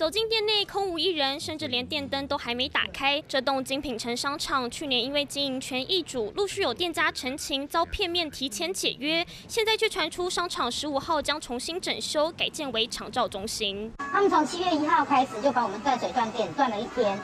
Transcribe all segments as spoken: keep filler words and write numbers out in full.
走进店内空无一人，甚至连电灯都还没打开。这栋精品城商场去年因为经营权易主，陆续有店家陈情遭片面提前解约，现在却传出商场十五号将重新整修，改建为长照中心。他们从七月一号开始就把我们断水断电，断了一天。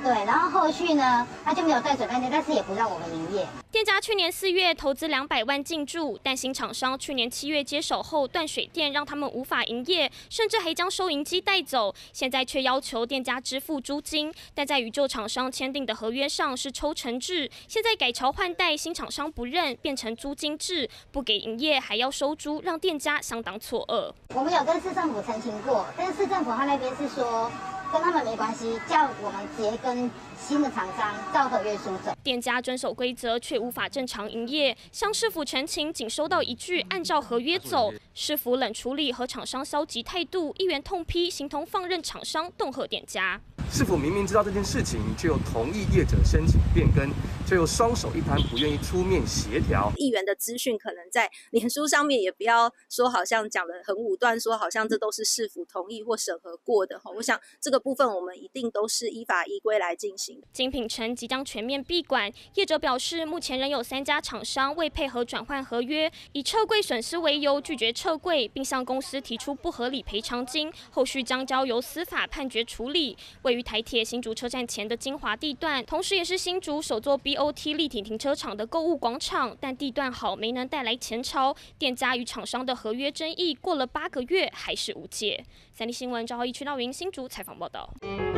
对，然后后续呢，他就没有断水断电，但是也不让我们营业。店家去年四月投资两百万进驻，但新厂商去年七月接手后断水电，让他们无法营业，甚至还将收银机带走。现在却要求店家支付租金，但在与旧厂商签订的合约上是抽成制，现在改朝换代，新厂商不认，变成租金制，不给营业还要收租，让店家相当错愕。我们有跟市政府澄清过，但是市政府他那边是说。 跟他们没关系，叫我们直接跟新的厂商照合约书走。店家遵守规则却无法正常营业，向市府陈情仅收到一句“按照合约走”，市府冷处理和厂商消极态度，议员痛批形同放任厂商恫吓店家。市府明明知道这件事情，却又同意业者申请变更，却又双手一摊，不愿意出面协调。议员的资讯可能在脸书上面也不要说，好像讲得很武断，说好像这都是市府同意或审核过的哈。我想这个。 部分我们一定都是依法依规来进行。精品城即将全面闭馆，业者表示，目前仍有三家厂商未配合转换合约，以撤柜损失为由拒绝撤柜，并向公司提出不合理赔偿金，后续将交由司法判决处理。位于台铁新竹车站前的精华地段，同时也是新竹首座 B O T 立体停车场的购物广场，但地段好没能带来前潮，店家与厂商的合约争议过了八个月还是无解。三立新闻赵浩一、曲道云新竹采访报道。 到。